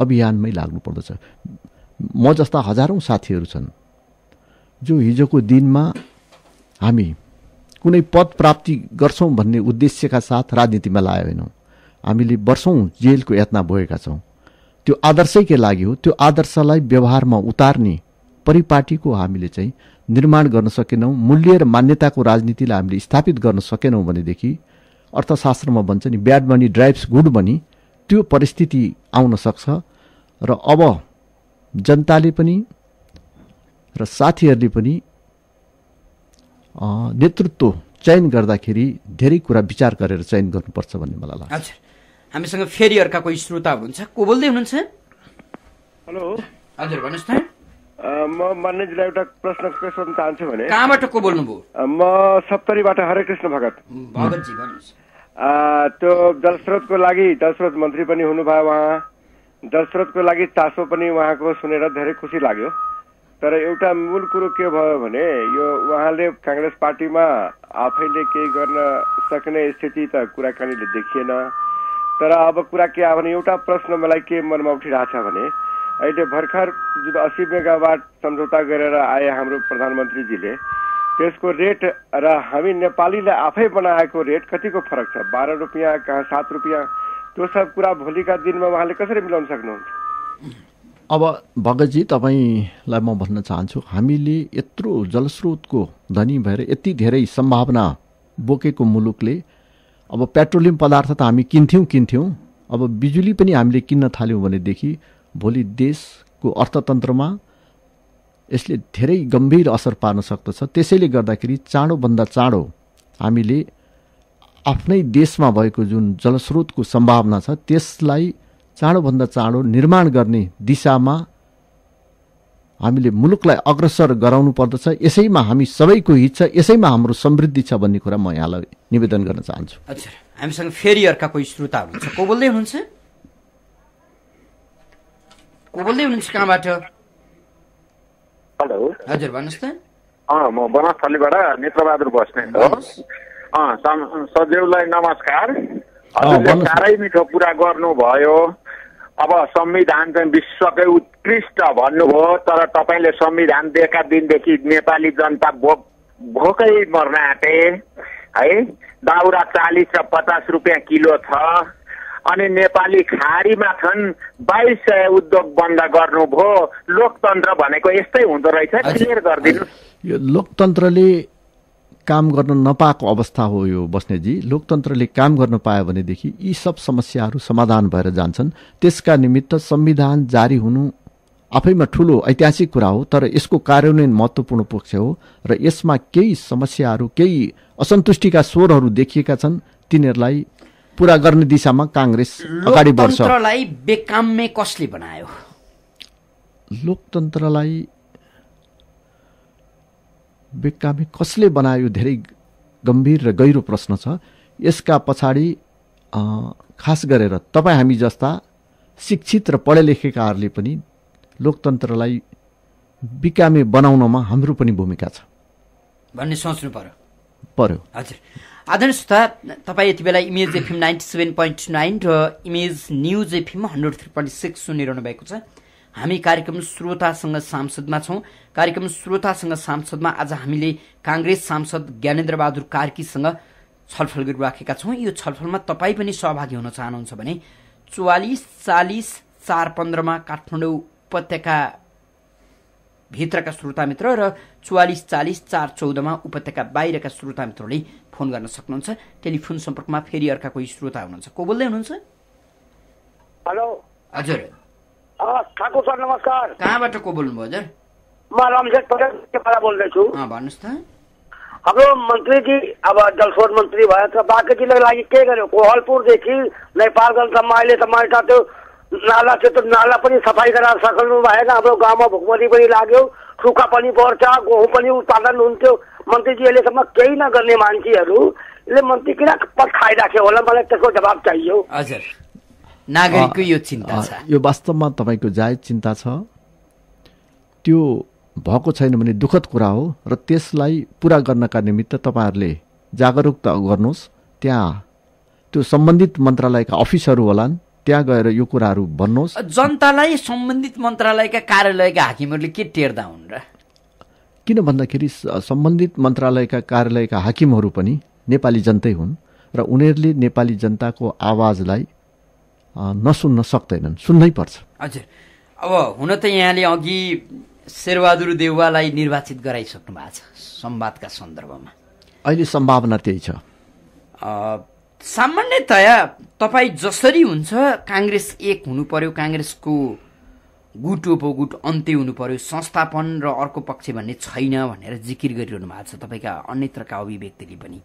अभियानमै लाग्नु पर्दछ। म जस्ता हजारौं साथीहरू छन् जो हिजोको दिनमा हामी कुनै पद प्राप्ति गर्छौं भन्ने उद्देश्यका साथ राजनीतिमा लाग्यो होइनौं। हामीले वर्षौं जेलको यातना भोगेका छौं। त्यो आदर्शकै लागि हो, त्यो आदर्शलाई व्यवहारमा उतार्ने परिपाटीको हामीले चाहिँ निर्माण गर्न सकेनौं। मूल्य र मान्यताको राजनीतिलाई हामीले स्थापित गर्न सकेनौं भनेदेखि अर्थशास्त्रमा भन्छ नि bad money drives good money, त्यो परिस्थिति आउन सक्छ। र अब जनताले पनि र साथीहरूले पनि नेतृत्व चयन गर्दाखेरि धेरै कुरा विचार गरेर चयन गर्नुपर्छ भन्ने मलाई लाग्छ। हजुर, हामीसँग फेरि अर्का कोही श्रोता हुनुहुन्छ, को बोल्दै हुनुहुन्छ? हेलो, हजुर भन्नुहोस् न। म मान्यजीलाई एउटा प्रश्न गर्न चाहन्छु भने। कहाँबाट को बोल्नुभयो? म सप्तरीबाट हरेकृष्ण भगतजी। भन्नुहोस्। त्यो जलस्रोतको लागि, जलस्रोत मन्त्री पनि हुनुभयो उहाँ, जलस्रोतको लागि चासो पनि उहाँको सुनेर धेरै खुसी लाग्यो। तर एउटा मूल कुरो के भयो भने यो उहाँले काङ्ग्रेस पार्टीमा आफैले केही गर्न सक्ने स्थिति त कुराकानीले देखिएन। तर अब कुरा के हो भने एउटा प्रश्न मलाई के मनमा उठिरहेको छ भने अहिले भर्खर जुन 80 मेगावाट सम्झौता गरेर आए हाम्रो प्रधानमन्त्रीजीले, त्यसको रेट र हामी नेपालीले आफै बनाएको रेट कतिको फरक छ? 12 रुपियाँ कहाँ 7 रुपियाँ, त्यो सब कुरा भोलिका दिनमा उहाँले कसरी मिलाउन सक्नुहुन्छ? अब भगतजी, तपाईँलाई म भन्न चाहन्छु, हामीले यत्रो जलस्रोतको धनी भएर यति धेरै सम्भावना बोकेको मुलुकले अब पेट्रोलियम पदार्थ त हामी किन्थ्यौँ, अब बिजुली पनि हामीले किन्न थाल्यौँ भनेदेखि भोलि देशको अर्थतन्त्रमा यसले धेरै गम्भीर असर पार्न सक्दछ। त्यसैले गर्दाखेरि चाँडोभन्दा चाँडो हामीले आफ्नै देशमा भएको जुन जलस्रोतको सम्भावना छ त्यसलाई चाँडोभन्दा चाँडो निर्माण गर्ने दिशामा हामीले मुलुकलाई अग्रसर गराउनु पर्दछ। यसैमा हामी सबैको हित छ, यसैमा हाम्रो समृद्धि छ भन्ने कुरा म यहाँलाई निवेदन गर्न चाहन्छु। हजुर, हामीसँग फेरि अर्का कोही श्रोता हुनुहुन्छ, को बोल्दै हुनुहुन्छ? कहाँबाट? हेलो, हजुर भन्नुहोस् त। म वनस्थलीबाट नेत्रबहादुर बस्नेत हो। सज्यौलाई नमस्कार। हजुरले साह्रै मिठो कुरा गर्नुभयो। अब संविधान चाहिँ विश्वकै उत्कृष्ट भन्नुभयो, तर तपाईँले संविधान दिएका दिनदेखि नेपाली जनता भोकै मर्न आँटे है। दाउरा 40 र 50 रुपियाँ किलो छ। अनि नेपाली खारीमा छन् 2200 उद्योग बन्द गर्नुभयो। लोकतन्त्र भनेको यस्तै हुँदो रहेछ, क्लियर गर्दिनु। यो लोकतन्त्रले काम गर्न नपाएको अवस्था हो यो बस्नेजी। लोकतन्त्रले काम गर्न पायो भनेदेखि यी सब समस्याहरू समाधान भएर जान्छन्। त्यसका निमित्त संविधान जारी हुनु आफैमा ठूलो ऐतिहासिक कुरा हो, तर यसको कार्यान्वयन महत्त्वपूर्ण पक्ष हो र यसमा केही समस्याहरू, केही असन्तुष्टिका स्वरहरू देखिएका छन्। तिनीहरूलाई पूरा गर्ने दिशामा कांग्रेस अगाडि बढ्छ। लोकतन्त्रलाई बेकाममै कसले बनायो? लोकतन्त्रलाई बेकामी कसले बनायो धेरै गम्भीर र गहिरो प्रश्न छ। यसका पछाडि खास गरेर तपाईँ हामी जस्ता शिक्षित र पढेलेखेकाहरूले पनि लोकतन्त्रलाई बिकामे बनाउनमा हाम्रो पनि भूमिका छ भन्ने सोच्नु पर्यो। हजुर आदरणीय श्रोता, तपाईँ यति बेला इमेज एफएम 97.9 र इमेज न्युज एफएम 103.6 सुनिरहनु भएको छ। हामी कार्यक्रम श्रोतासँग सांसदमा छौं। कार्यक्रम श्रोतासँग सांसदमा आज हामीले कांग्रेस सांसद ज्ञानेन्द्र बहादुर कार्कीसँग छलफल गरिराखेका छौं। यो छलफलमा तपाईँ पनि सहभागी हुन चाहनुहुन्छ भने 44 40 415 काठमाडौँ उपत्यका भित्रका श्रोता मित्र र 44 40 414 उपत्यका बाहिरका श्रोता मित्रले फोन गर्न सक्नुहुन्छ। टेलिफोन सम्पर्कमा फेरि अर्का कोही श्रोता हुनुहुन्छ। को बोल्दै हुनुहुन्छ? हेलो हजुर ठाकुर सर नमस्कार। कहाँबाट को बोल्नु भयो हजुर? म रामशेर पटेल बोल्दैछु। भन्नुहोस् त। हाम्रो मन्त्रीजी अब जलस्रोत मन्त्री भयो त बाँकेजीलाई लागि के गर्यो? कोहलपुरदेखि नेपालगञ्जसम्म अहिलेसम्म एउटा त्यो नाला थियो, नाला पनि सफाई गराउन सक्नु भएन। हाम्रो गाउँमा भुकमरी पनि लाग्यो, सुक्खा पनि पर्छ, गहुँ पनि उत्पादन हुन्थ्यो। मन्त्रीजी अहिलेसम्म केही नगर्ने मान्छेहरूले मन्त्री किन पद खाइराख्यो होला? मलाई त्यसको जवाब चाहियो। हजुर नागरिकको यो चिन्ता छ, यो वास्तवमा तपाईँको जायज चिन्ता छ। त्यो भएको छैन भने दुःखद कुरा हो र त्यसलाई पूरा गर्नका निमित्त तपाईँहरूले जागरुकता गर्नुहोस्। त्यहाँ त्यो सम्बन्धित मन्त्रालयका अफिसहरू होलान्, त्यहाँ गएर यो कुराहरू भन्नुहोस्। जनतालाई सम्बन्धित मन्त्रालयका कार्यालयका हाकिमहरूले के टेर्दा हुन् र? किन भन्दाखेरि सम्बन्धित मन्त्रालयका कार्यालयका हाकिमहरू पनि नेपाली जनतै हुन् र उनीहरूले नेपाली जनताको आवाजलाई नसुन्न सक्दैनन्, सुन्नै पर्छ। हजुर अब हुन त यहाँले अघि शेरबहादुर देउवालाई निर्वाचित गराइसक्नु भएको छ संवादका सन्दर्भमा, अहिले सम्भावना त्यही छ। सामान्यतया तपाईँ जसरी हुन्छ कांग्रेस एक हुनु पर्यो, कांग्रेसको गुट उपगुट अन्त्य हुनु पर्यो, संस्थापन र अर्को पक्ष भन्ने छैन भनेर जिकिर गरिरहनु भएको छ तपाईँका अन्यत्रका अभिव्यक्तिले पनि।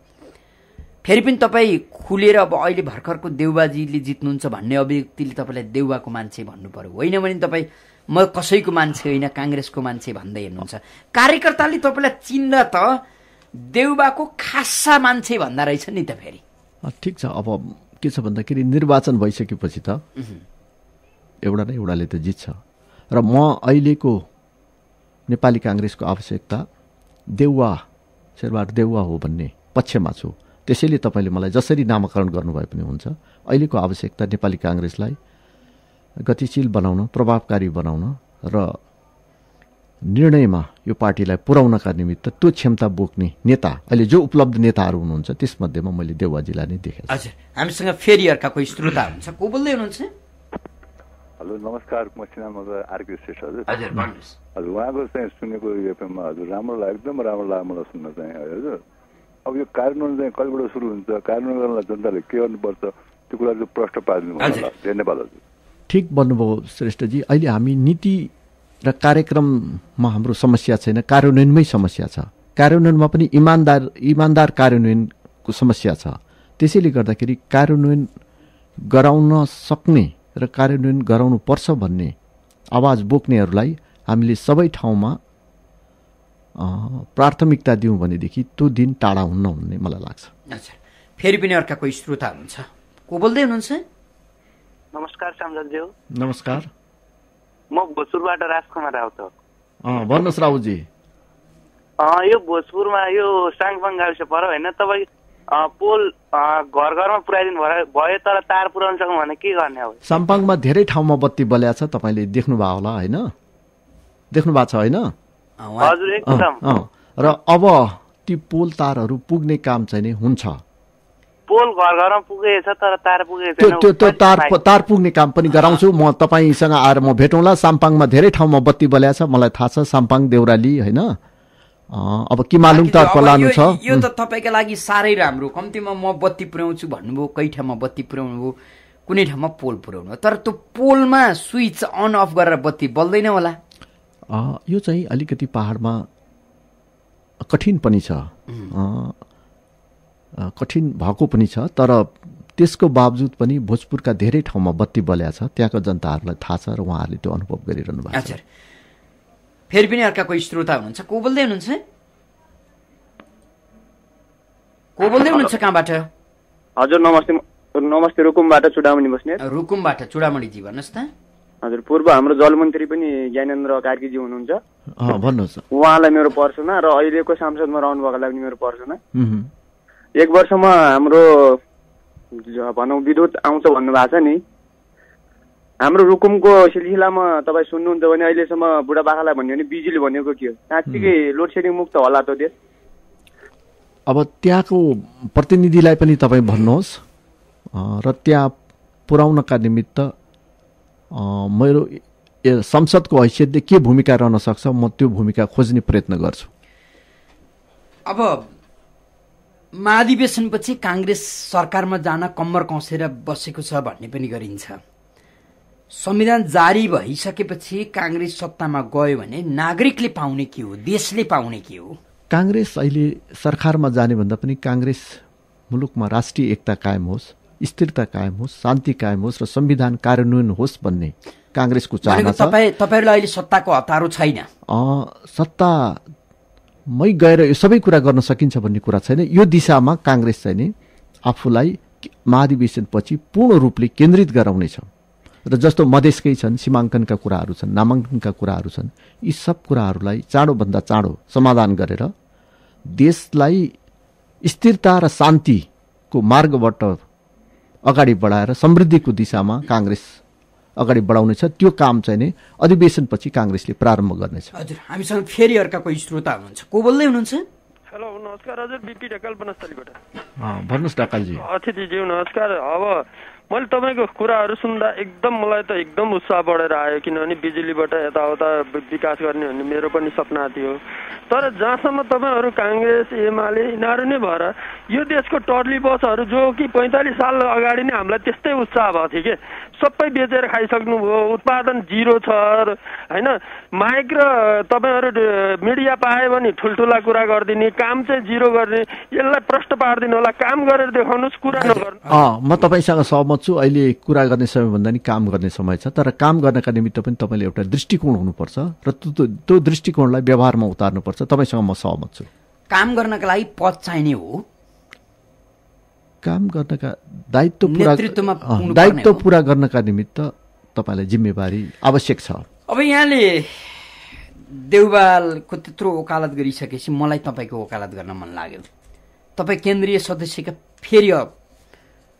फेरि पनि तपाईँ खुलेर अब अहिले भर्खरको देउवाजीले जित्नुहुन्छ भन्ने अभिव्यक्तिले तपाईँलाई देउवाको मान्छे भन्नु पर्यो होइन भने तपाईँ म कसैको मान्छे होइन कांग्रेसको मान्छे भन्दै हेर्नुहुन्छ। कार्यकर्ताले तपाईँलाई चिन्दा त देउवाको खासा मान्छे भन्दा रहेछ नि त। फेरि ठिक छ, अब के छ भन्दाखेरि निर्वाचन भइसकेपछि त एउटा न एउटाले त जित्छ र म अहिलेको नेपाली कांग्रेसको आवश्यकता देउवा शेरबहादुर देउवा हो भन्ने पक्षमा छु। त्यसैले तपाईँले मलाई जसरी नामकरण गर्नुभए पनि हुन्छ। अहिलेको आवश्यकता नेपाली कांग्रेसलाई गतिशील बनाउन, प्रभावकारी बनाउन र निर्णयमा यो पार्टीलाई पुर्याउनका निमित्त त्यो क्षमता बोक्ने नेता अहिले जो उपलब्ध नेताहरू हुनुहुन्छ त्यसमध्येमा मैले देउवाजीलाई नै देखेको छु। हजुर हामीसँग फेरि अर्का कोही श्रोता हुनुहुन्छ। को बोल्दै हुनुहुन्छ? हेलो नमस्कार, म सिनामबाट आरके श्रेष्ठ। हजुर भन्नुहोस्। हजुर उहाँको चाहिँ सुनेको एफएममा हजुर राम्रो लाग्यो, एकदम राम्रो लाग्यो मलाई सुन्न चाहिँ। हजुर अब यो कार्यान्वयन चाहिँ कतिबाट सुरु हुन्छ? कार्यान्वयन गर्नलाई जनताले के गर्नुपर्छ त्यो कुरा चाहिँ प्रश्न पार्नु होला। धन्यवाद हजुर। ठिक भन्नुभयो श्रेष्ठजी, अहिले हामी नीति र कार्यक्रममा हाम्रो समस्या छैन, कार्यान्वयनमै समस्या छ। कार्यान्वयनमा पनि इमान्दार कार्यान्वयनको समस्या छ। त्यसैले गर्दाखेरि कार्यान्वयन गराउन सक्ने र कार्यान्वयन गराउनु पर्छ भन्ने आवाज बोक्नेहरूलाई हामीले सबै ठाउँमा प्राथमिकता दिउँ भनेदेखि त्यो दिन टाढा हुन्न भन्ने मलाई लाग्छ। अच्छा फेरि पनि अर्का कोही श्रोता हुनुहुन्छ। को बोल्दै हुनुहुन्छ? नमस्कार सम्झज्यू। नमस्कार, म भोजपुरबाट राजकुमार राउत। भन्नुहोस् राउतजी। यो भोजपुरमा यो साङपाङ गाविस पर होइन तपाईँ पोल घर घरमा पुऱ्याइदिनु भयो तर तार पुर्याउन सक्नु भने के गर्ने? अब साङपाङमा धेरै ठाउँमा बत्ती बल्या छ, तपाईँले देख्नुभयो होला होइन? देख्नु भएको छ होइन? हजुर एकदम। र अब ती पोल तारहरू पुग्ने काम चाहिँ नि हुन्छ। पोल घर घरमा पुगेछ तर तार पुगेछ। त्यो तार पुग्ने काम पनि गराउँछु म, तपाईसँग आएर म भेटौँला। साम्पाङमा धेरै ठाउँमा बत्ती बल्या छ, मलाई थाहा छ, साम्पाङ देउराली हैन। अब के मालुम तर्फ लानु छ, यो त तपाईका लागि सारै राम्रो। कम्तीमा म बत्ती पुर्याउँछु भन्नुभयो, कै ठाउँमा बत्ती पुर्याउनु, कुनै ठाउँमा पोल पुर्याउनु, तर त्यो पोलमा स्विच अन अफ गरेर बत्ती बल्दैन होला। यो चाहिँ अलिकति पहाडमा कठिन पनि छ, कठिन भएको पनि छ, तर त्यसको बावजुद पनि भोजपुरका धेरै ठाउँमा बत्ती बल्या छ। त्यहाँको जनताहरूलाई थाहा छ र उहाँहरूले त्यो अनुभव गरिरहनु भएको छ। फेरि पनि अर्का कोही श्रोता हुनुहुन्छ, को बोल्दै हुनुहुन्छ? को बोल्दै हुनुहुन्छ, कहाँबाट? हजुर नमस्ते, नमस्ते, रुकुमबाट चुडामणि बस्ने। रुकुमबाट चुडामणिजी भन्नुहोस् त। हजुर, पूर्व हाम्रो जलमन्त्री पनि ज्ञानेन्द्र कार्कीजी हुनुहुन्छ, भन्नुहोस्। उहाँलाई मेरो पर्सना र अहिलेको सांसदमा रहनुभएकोलाई पनि मेरो पर्सना। एक वर्षमा हाम्रो भनौँ विद्युत आउँछ भन्नुभएको छ नि, हाम्रो रुकुमको सिलसिलामा तपाईँ सुन्नुहुन्छ भने अहिलेसम्म बुढापाकालाई भन्यो भने बिजुली भनेको के हो? साँच्चीकै लोड सेडिङ मुक्त होला त देश। अब त्यहाँको प्रतिनिधिलाई पनि तपाईँ भन्नुहोस् र त्यहाँ पुर्याउनका निमित्त मेरो संसदको हैसियतले के भूमिका रहन सक्छ, म त्यो भूमिका खोज्ने प्रयत्न गर्छु। अब महाधिवेशनपछि काङ्ग्रेस सरकारमा जान कम्मर कौसेर बसेको छ भन्ने पनि गरिन्छ। संविधान जारी भइसकेपछि काङ्ग्रेस सत्तामा गयो भने नागरिकले पाउने के हो, देशले पाउने के हो? काङ्ग्रेस अहिले सरकारमा जाने भन्दा पनि काङ्ग्रेस मुलुकमा राष्ट्रिय एकता कायम होस्, स्थिरता कायम होस्, शान्ति कायम होस् र संविधान कार्यान्वयन होस् भन्ने काङ्ग्रेसको चाहना छ। तपाईहरुलाई अहिले सत्ताको हतारो छैन, सत्ता मै गएर यो सबै कुरा गर्न सकिन्छ भन्ने कुरा छैन। यो दिशामा काङ्ग्रेस चाहिँ नि आफूलाई महाधिवेशनपछि पूर्ण रूपले केन्द्रित गराउनेछ र जस्तो मधेसकै छन्, सीमाङ्कनका कुराहरू छन्, नामाङ्कनका कुराहरू छन्, यी सब कुराहरूलाई चाँडोभन्दा चाँडो समाधान गरेर देशलाई स्थिरता र शान्तिको मार्गबाट अगाडि बढाएर समृद्धिको दिशामा काङ्ग्रेस अगाडि बढाउनेछ। त्यो काम चाहिँ नि अधिवेशनपछि काङ्ग्रेसले प्रारम्भ गर्नेछ। हजुर, हामीसँग फेरि अर्का कोही श्रोता हुनुहुन्छ, को बोल्दै हुनुहुन्छ? हेलो नमस्कार, हजुर बिपी ढकाल वनस्थलीबाट। भन्नुहोस् ढकालजी। अतिथिज्यू नमस्कार। अब मैले तपाईँको कुराहरू सुन्दा एकदम मलाई त एकदम उत्साह बढेर आयो, किनभने बिजुलीबाट यताउता विकास गर्ने भन्ने मेरो पनि सपना थियो। तर जहाँसम्म तपाईँहरू काङ्ग्रेस एमाले यिनीहरू नै भएर यो देशको टर्ली बसहरू जो कि 45 साल अगाडि नै हामीलाई त्यस्तै उत्साह भएको थियो कि सबै बेचेर खाइसक्नुभयो, उत्पादन जिरो छ होइन। माइक र तपाईँहरू मिडिया पाए भने ठुल्ठुला कुरा गरिदिने, काम चाहिँ जिरो गर्ने, यसलाई प्रश्न पारिदिनु होला, काम गरेर देखाउनुहोस्, कुरा नगर्नु। म तपाईँसँग सहमत छु, अहिले कुरा गर्ने समयभन्दा नि काम गर्ने समय छ, तर काम गर्नका निमित्त पनि तपाईँले एउटा दृष्टिकोण हुनुपर्छ र त्यो दृष्टिकोणलाई व्यवहारमा उतार्नुपर्छ। तपाईँसँग म सहमत छु। काम गर्नका लागि पद चाहिने हो, काम गर्नका दायित्व पूरा गर्नका निमित्त तपाईँलाई जिम्मेवारी आवश्यक छ। अब यहाँले देउवालको त्यत्रो वकालत गरिसकेपछि मलाई तपाईँको वकालत गर्न मन लाग्यो। तपाईँ केन्द्रीय सदस्यका फेरि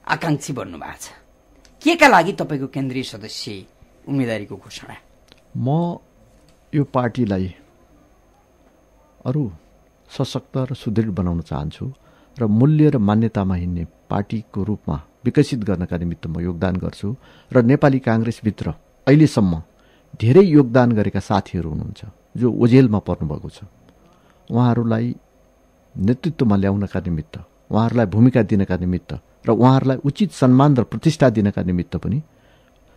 आकाङ्क्षी भन्नुभएको छ, केका लागि तपाईँको केन्द्रीय सदस्य उम्मेदवारीको घोषणा? म यो पार्टीलाई अरू सशक्त र सुदृढ बनाउन चाहन्छु र मूल्य र मान्यतामा हिँड्ने पार्टीको रूपमा विकसित गर्नका निमित्त म योगदान गर्छु। र नेपाली काङ्ग्रेसभित्र अहिलेसम्म धेरै योगदान गरेका साथीहरू हुनुहुन्छ जो ओझेलमा पर्नुभएको छ, उहाँहरूलाई नेतृत्वमा ल्याउनका निमित्त, उहाँहरूलाई भूमिका दिनका निमित्त र उहाँहरूलाई उचित सम्मान र प्रतिष्ठा दिनका निमित्त पनि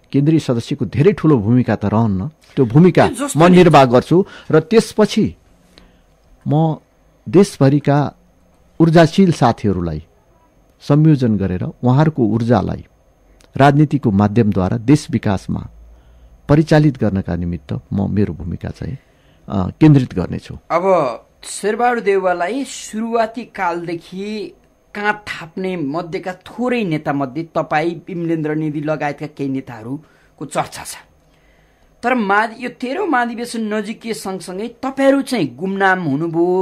केन्द्रीय सदस्यको धेरै ठुलो भूमिका त रहन्न। त्यो भूमिका म निर्वाह गर्छु र त्यसपछि म देशभरिका ऊर्जाशील साथीहरूलाई संयोजन गरेर उहाँहरूको ऊर्जालाई राजनीतिको माध्यमद्वारा देश विकासमा परिचालित गर्नका निमित्त म मेरो भूमिका चाहिँ केन्द्रित गर्नेछु। अब शेरबहादुर देउवालाई सुरुवाती कालदेखि काँध थाप्ने मध्येका थोरै नेतामध्ये तपाईँ, विमलेन्द्र निधि लगायतका केही नेताहरूको चर्चा छ, तर यो 13औं महाधिवेशन नजिकै सँगसँगै तपाईँहरू चाहिँ गुमनाम हुनुभयो,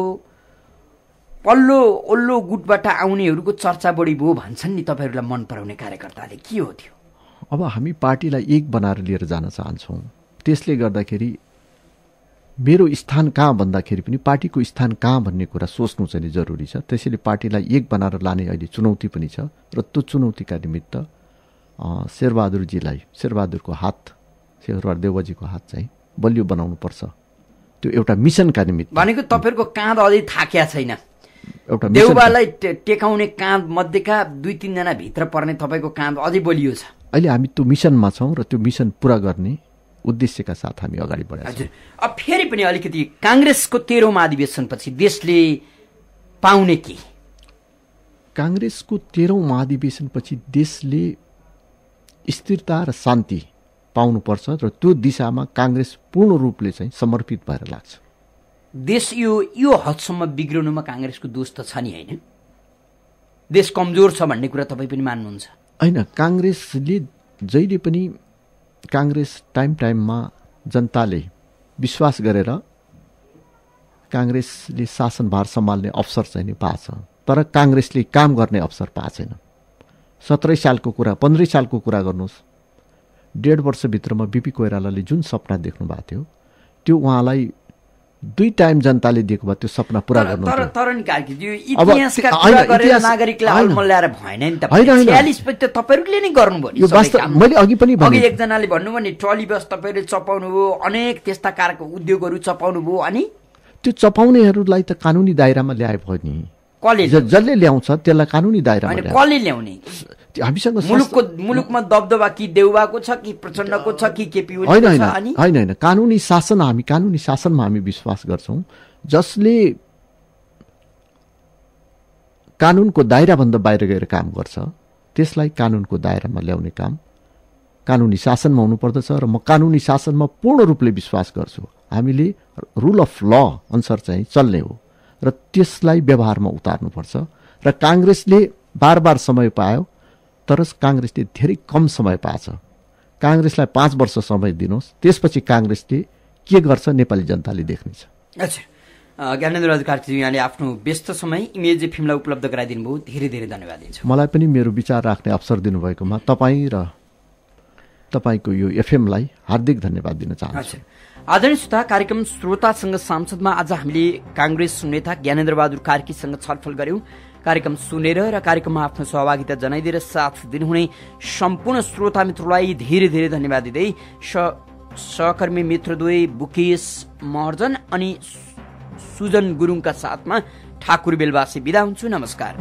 पल्लो ओल्लो गुटबाट आउनेहरूको चर्चा बढी भयो भन्छन् नि, तपाईँहरूलाई मन पराउने कार्यकर्ताले के हो त्यो? अब हामी पार्टीलाई एक बनाएर लिएर जान चाहन्छौँ, त्यसले गर्दाखेरि मेरो स्थान कहाँ भन्दाखेरि पनि पार्टीको स्थान कहाँ भन्ने कुरा सोच्नु चाहिँ जरुरी छ। त्यसैले पार्टीलाई एक बनाएर लाने अहिले चुनौती पनि छ र त्यो चुनौतीका निमित्त शेरबहादुरजीलाई, शेरबहादुरको हात, शेरबहादुर देउवाजीको हात चाहिँ बलियो बनाउनुपर्छ। त्यो एउटा मिसनका निमित्त भनेको तपाईहरुको काँध अझै थाकिया छैन। एउटा देउवालाई टेकाउने काँध मध्येका दुई तीन जना भित्र पर्ने तपाईको काँध अझै बलियो छ। अहिले हामी त्यो मिसनमा छौं र त्यो मिसन पूरा गर्ने उद्देश्यका साथ हामी अगाडि बढेका छौं। अब फेरि पनि अलिकति कांग्रेसको 13औं महाधिवेशनपछि देशले पाउने के, कांग्रेसको 13औं महाधिवेशनपछि देशले स्थिरता र शान्ति पाउनुपर्छ र त्यो दिशामा कांग्रेस पूर्ण रूपले चाहिँ समर्पित भएर लाग्छ। देश यो हदसम्म बिग्रिनुमा कांग्रेसको दोष त छ नि, हैन? देश कमजोर छ भन्ने कुरा तपाई पनि मान्नुहुन्छ, हैन? कांग्रेसले जहिले पनि, कांग्रेस टाइम टाइममा जनताले विश्वास गरेर कांग्रेसले शासनभार सम्हाल्ने अवसर चाहिँ पाछ, तर कांग्रेसले काम गर्ने अवसर पाएन। 17 सालको कुरा, 15 सालको कुरा गर्नुस्, 1.5 वर्षभित्रमा बीपी कोइरालाले जुन सपना देख्नु भएको थियो त्यो उहाँलाई दुई टाइम जनताले दिएको भए त्यो सपना पूरा गर्नु। तर नि कार्की यो इतिहासका कुरा गरेर नागरिकलाई हलमा ल्याएर भएन नि त। 46 पछि त तपाईहरुले नै गर्नुभयो नि सबै काम। मैले अघि पनि भने, अघि एकजनाले भन्नु भने ट्रली बस तपाईहरुले चपाउनुभयो, अनेक त्यस्ता कारक उद्योगहरु चपाउनुभयो, अनि त्यो चपाउनेहरुलाई त कानुनी दायरामा ल्याए भयो नि। जसले ल्याउँछ त्यसलाई कानुनी दायरामा ल्याए, कसले ल्याउने? हामीसँग मुलुकमा दबदबा कि देउवाको छ कि प्रचण्डको छ कि केपी ओलीको छ? हैन, कानुनी शासन, हामी कानुनी शासनमा हामी विश्वास गर्छौं। जसले कानुनको दायराभन्दा बाहिर गएर काम गर्छ त्यसलाई कानुनको दायरामा ल्याउने काम कानुनी शासनमा हुनुपर्दछ र म कानुनी शासनमा पूर्ण रूपले विश्वास गर्छु। हामीले रूल अफ ल अनुसार चाहिँ चल्ने हो र त्यसलाई व्यवहारमा उतार्नुपर्छ। र कांग्रेसले बार बार समय पायो तर कांग्रेसले धेरै कम समय पाछ। कांग्रेसलाई 5 वर्ष समय दिनुहोस्, त्यसपछि कांग्रेसले के गर्छ नेपाली जनताले देख्नेछ। अच्छा, ज्ञानेन्द्र बहादुर कार्की यहाँले आफ्नो व्यस्त समय इमेज फिल्मलाई उपलब्ध गराइदिनु भयो, धेरै धेरै धन्यवाद दिन्छु। मलाई पनि मेरो विचार राख्ने अवसर दिनुभएकोमा तपाईं र तपाईको यो एफएमलाई हार्दिक धन्यवाद दिन चाहन्छु। आदरणीय श्रोता, कार्यक्रम श्रोतासँग संसदमा आज हामीले कांग्रेस नेता ज्ञानेन्द्र बहादुर कार्कीसँग छलफल गर्यौं। कार्यक्रम सुनेर र कार्यक्रममा आफ्नो सहभागिता जनाइदिएर साथ दिनुहुने सम्पूर्ण श्रोता मित्रलाई धेरै धेरै धन्यवाद दिँदै सहकर्मी मित्रद्वय बुकेश महर्जन अनि सुजन गुरुङका साथमा ठाकुर बेलवासी बिदा हुन्छु। नमस्कार।